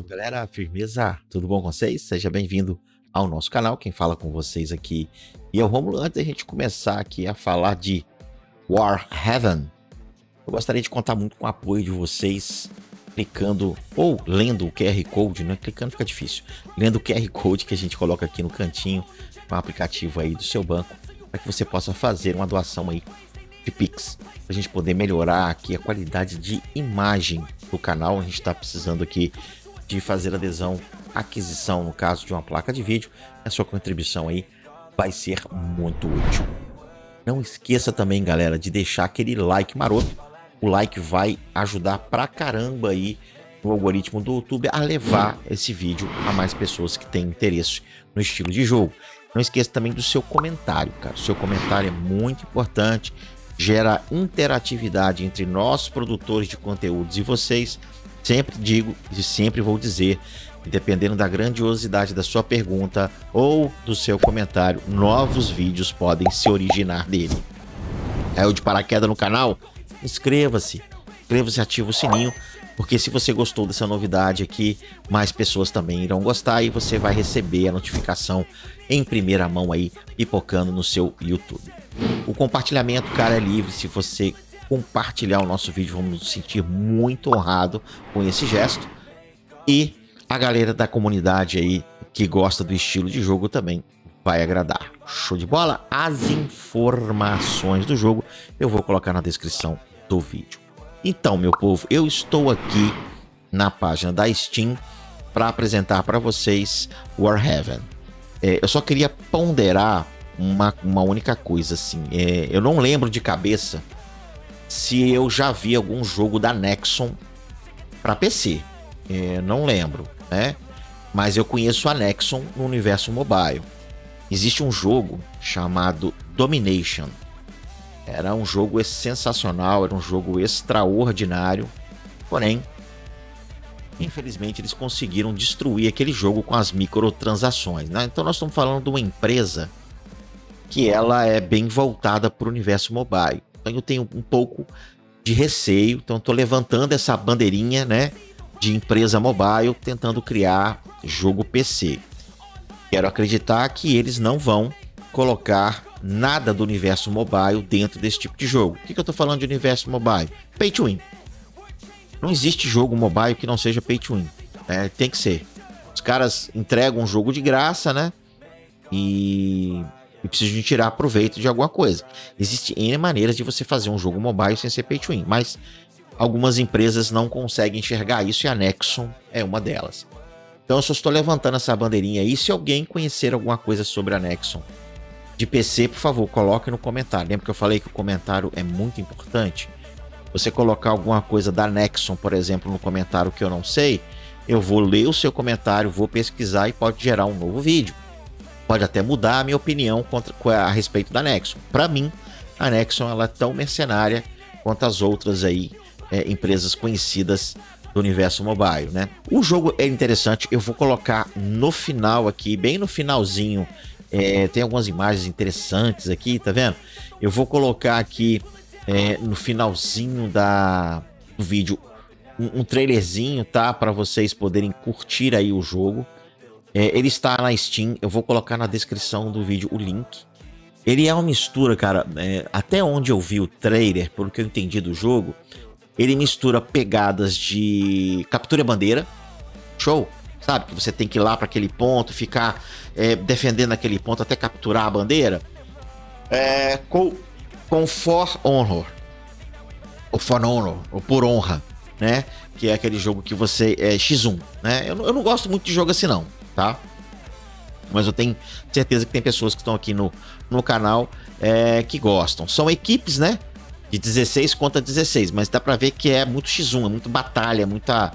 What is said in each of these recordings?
Salve galera, firmeza, tudo bom com vocês? Seja bem-vindo ao nosso canal, quem fala com vocês aqui é o Rômulo. Antes da gente começar aqui a falar de Warhaven, eu gostaria de contar muito com o apoio de vocês clicando ou lendo o QR Code, não é clicando, fica difícil, lendo o QR Code que a gente coloca aqui no cantinho, um aplicativo aí do seu banco, para que você possa fazer uma doação aí de Pix, para a gente poder melhorar aqui a qualidade de imagem do canal. A gente está precisando aqui de fazer adesão, aquisição, no caso de uma placa de vídeo. A sua contribuição aí vai ser muito útil. Não esqueça também, galera, de deixar aquele like maroto. O like vai ajudar pra caramba aí no algoritmo do YouTube a levar esse vídeo a mais pessoas que têm interesse no estilo de jogo. Não esqueça também do seu comentário, cara. O seu comentário é muito importante, gera interatividade entre nós, produtores de conteúdos, e vocês. Sempre digo e sempre vou dizer, dependendo da grandiosidade da sua pergunta ou do seu comentário, novos vídeos podem se originar dele. Caiu de paraquedas no canal? Inscreva-se, ativa o sininho, porque se você gostou dessa novidade aqui, mais pessoas também irão gostar e você vai receber a notificação em primeira mão aí, pipocando no seu YouTube. O compartilhamento, cara, é livre. Se você compartilhar o nosso vídeo, vamos nos sentir muito honrado com esse gesto. E a galera da comunidade aí que gosta do estilo de jogo também vai agradar. Show de bola? As informações do jogo eu vou colocar na descrição do vídeo. Então, meu povo, eu estou aqui na página da Steam para apresentar para vocês Warhaven. Eu só queria ponderar uma única coisa, assim. Eu não lembro de cabeça se eu já vi algum jogo da Nexon para PC. Não lembro, né? Mas eu conheço a Nexon no universo mobile. Existe um jogo chamado Domination. Era um jogo sensacional, era um jogo extraordinário. Porém, infelizmente eles conseguiram destruir aquele jogo com as microtransações, né? Então nós estamos falando de uma empresa que ela é bem voltada para o universo mobile. Eu tenho um pouco de receio, então estou levantando essa bandeirinha, né, de empresa mobile, tentando criar jogo PC. Quero acreditar que eles não vão colocar nada do universo mobile dentro desse tipo de jogo. O que eu estou falando de universo mobile? Pay to win. Não existe jogo mobile que não seja pay to win. Tem que ser. Os caras entregam um jogo de graça, né, e preciso de tirar proveito de alguma coisa. Existem N maneiras de você fazer um jogo mobile sem ser pay to win, mas algumas empresas não conseguem enxergar isso e a Nexon é uma delas. Então eu só estou levantando essa bandeirinha aí. Se alguém conhecer alguma coisa sobre a Nexon de PC, por favor, coloque no comentário. Lembra que eu falei que o comentário é muito importante? Você colocar alguma coisa da Nexon, por exemplo, no comentário que eu não sei, eu vou ler o seu comentário, vou pesquisar e pode gerar um novo vídeo. Pode até mudar a minha opinião a respeito da Nexon. Para mim, a Nexon ela é tão mercenária quanto as outras aí, empresas conhecidas do universo mobile, né? O jogo é interessante. Eu vou colocar no final aqui, bem no finalzinho. Tem algumas imagens interessantes aqui, tá vendo? Eu vou colocar aqui no finalzinho do vídeo um trailerzinho, tá? Para vocês poderem curtir aí o jogo. Ele está na Steam, eu vou colocar na descrição do vídeo o link. Ele é uma mistura, cara, até onde eu vi o trailer, pelo que eu entendi do jogo, ele mistura pegadas de captura bandeira, show, sabe? Que você tem que ir lá para aquele ponto, ficar defendendo aquele ponto até capturar a bandeira, com For Honor, ou For Honor, ou Por Honra, né? Que é aquele jogo que você é X1, né? Eu não gosto muito de jogo assim não, tá? Mas eu tenho certeza que tem pessoas que estão aqui no canal que gostam. São equipes, né? De 16 contra 16, mas dá pra ver que é muito X1, é muito batalha, muita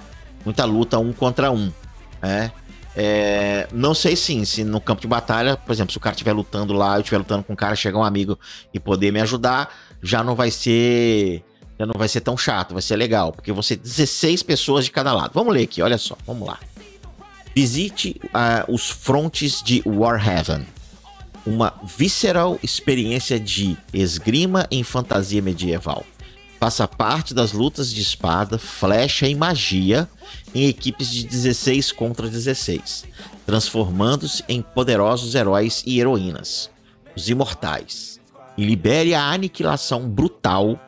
luta um contra um, né? Não sei se no campo de batalha, por exemplo, se o cara estiver lutando lá, eu estiver lutando com o cara, chegar um amigo e poder me ajudar, já não vai ser tão chato, vai ser legal, porque vão ser 16 pessoas de cada lado. Vamos ler aqui, olha só, vamos lá. Visite os frontes de Warhaven, uma visceral experiência de esgrima em fantasia medieval. Faça parte das lutas de espada, flecha e magia em equipes de 16 contra 16, transformando-se em poderosos heróis e heroínas, os imortais, e libere a aniquilação brutal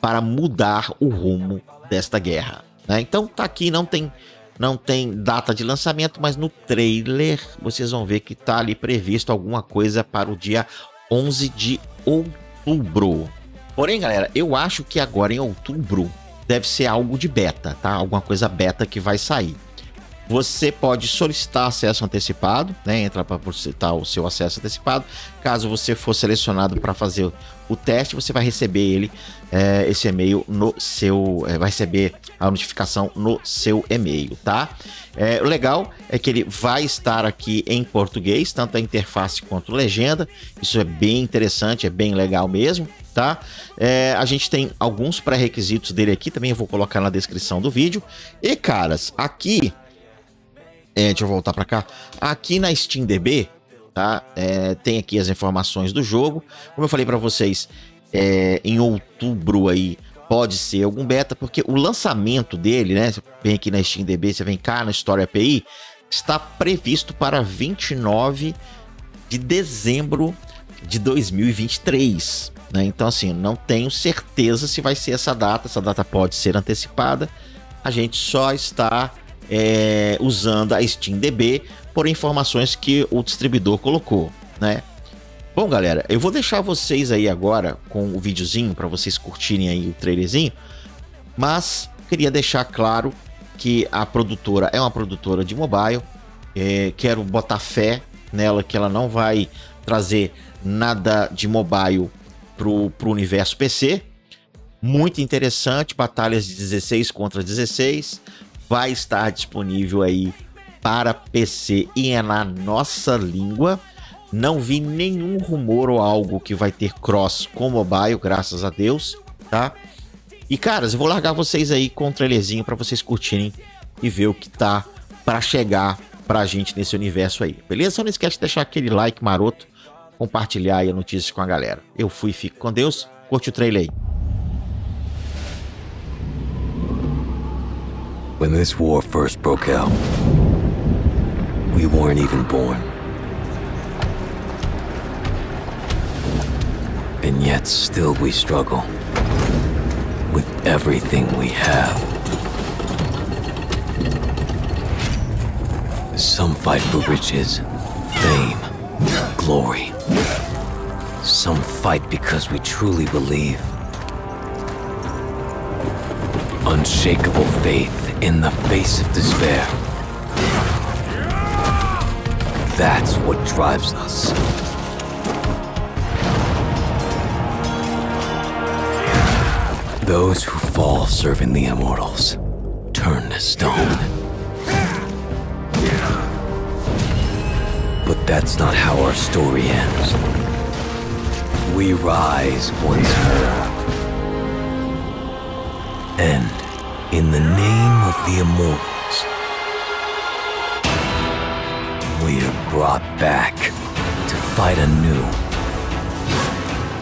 para mudar o rumo desta guerra, né? Então tá aqui, não tem data de lançamento, mas no trailer vocês vão ver que tá ali previsto alguma coisa para o dia 11 de outubro. Porém, galera, eu acho que agora em outubro deve ser algo de beta, tá? Alguma coisa beta que vai sair. Você pode solicitar acesso antecipado, né? Entra para solicitar o seu acesso antecipado. Caso você for selecionado para fazer o teste, você vai receber ele, esse e-mail no seu, vai receber a notificação no seu e-mail, tá? O legal é que ele vai estar aqui em português, tanto a interface quanto a legenda. Isso é bem interessante, é bem legal mesmo, tá? A gente tem alguns pré-requisitos dele aqui, também eu vou colocar na descrição do vídeo. E, caras, aqui... deixa eu voltar para cá. Aqui na SteamDB, tá? Tem aqui as informações do jogo. Como eu falei para vocês, em outubro aí pode ser algum beta, porque o lançamento dele, né? Você vem aqui na SteamDB, você vem cá na Store API, está previsto para 29 de dezembro de 2023, né? Então, assim, não tenho certeza se vai ser essa data. Essa data pode ser antecipada. A gente só está... usando a SteamDB por informações que o distribuidor colocou, né? Bom, galera, eu vou deixar vocês aí agora com o videozinho para vocês curtirem aí o trailerzinho, mas queria deixar claro que a produtora é uma produtora de mobile, quero botar fé nela que ela não vai trazer nada de mobile pro universo PC. Muito interessante, batalhas de 16 contra 16, vai estar disponível aí para PC e é na nossa língua. Não vi nenhum rumor ou algo que vai ter cross com mobile, graças a Deus, tá? E, caras, eu vou largar vocês aí com um trailerzinho para vocês curtirem e ver o que tá para chegar pra gente nesse universo aí, beleza? Só não esquece de deixar aquele like maroto, compartilhar aí a notícia com a galera. Eu fui, fico com Deus, curte o trailer aí. When this war first broke out, we weren't even born. And yet still we struggle with everything we have. Some fight for riches, fame, glory. Some fight because we truly believe. Unshakable faith in the face of despair. That's what drives us. Those who fall serving the immortals turn to stone. But that's not how our story ends. We rise once more. And in the name of the immortals, we are brought back to fight anew.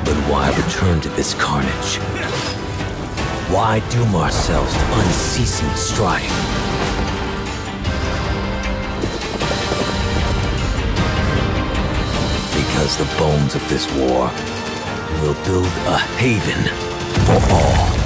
But why return to this carnage? Why doom ourselves to unceasing strife? Because the bones of this war will build a haven for all.